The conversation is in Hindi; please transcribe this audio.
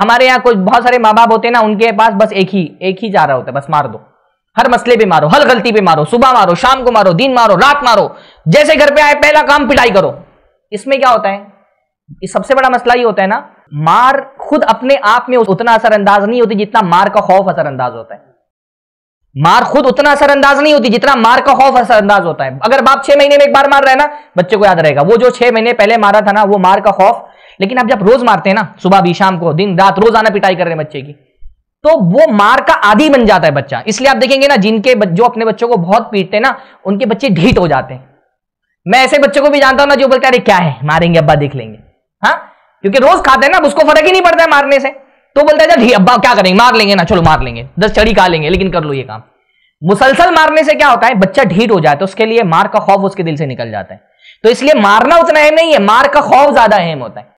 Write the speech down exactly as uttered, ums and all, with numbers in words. हमारे यहाँ कोई बहुत सारे माँ बाप होते हैं ना, उनके पास बस एक ही एक ही जा रहा होता है, बस मार दो, हर मसले पे मारो, हर गलती पे मारो, सुबह मारो, शाम को मारो, दिन मारो, रात मारो, जैसे घर पे आए पहला काम पिटाई करो। इसमें क्या होता है, इस सबसे बड़ा मसला ये होता है ना, मार खुद अपने आप में उतना असरअंदाज नहीं होती जितना मार का खौफ असरअंदाज होता है। मार खुद उतना असरअंदाज नहीं होती जितना मार का खौफ असरअंदाज होता है। अगर बाप छह महीने में एक बार मार रहा है ना, बच्चे को याद रहेगा वो जो छह महीने पहले मारा था ना, वो मार का खौफ। लेकिन आप जब रोज मारते हैं ना, सुबह भी शाम को दिन रात रोजाना पिटाई कर रहे हैं बच्चे की, तो वो मार का आदी बन जाता है बच्चा। इसलिए आप देखेंगे ना, जिनके जो अपने बच्चों को बहुत पीटते हैं ना, उनके बच्चे ढीठ हो जाते हैं। मैं ऐसे बच्चों को भी जानता हूं ना जो बोलते हैं अरे क्या है, मारेंगे अब्बा देख लेंगे, हाँ, क्योंकि रोज खाते हैं ना, उसको फर्क ही नहीं पड़ता है मारने से। तो बोलता है जी अब्बा क्या करेंगे, मार लेंगे ना, चलो मार लेंगे, दस चढ़ी खा लेंगे, लेकिन कर लो ये काम। मुसलसल मारने से क्या होता है, बच्चा ढीठ हो जाता है, उसके लिए मार का खौफ उसके दिल से निकल जाता है। तो इसलिए मारना उतना अहम नहीं है, मार का खौफ ज्यादा अहम होता है।